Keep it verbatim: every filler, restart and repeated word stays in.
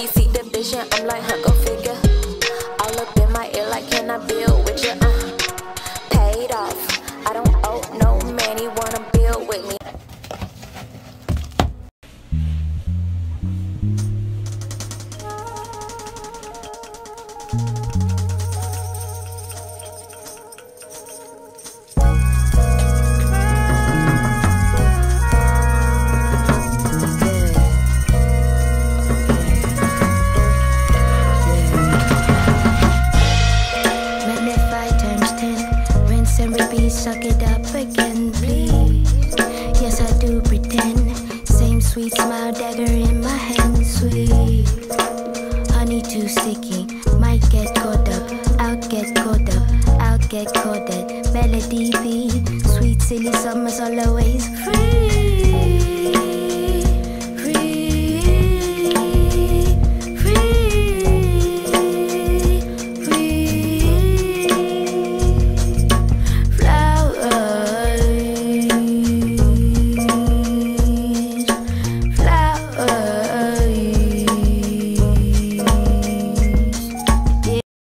he see the vision, I'm like, huh, go figure. All up in my ear like, can I build with you? Uh, paid off, I don't owe no man, he wanna build with me. Suck it up again, please. Yes, I do pretend. Same sweet smile, dagger in my hand, sweet. Honey, too sticky.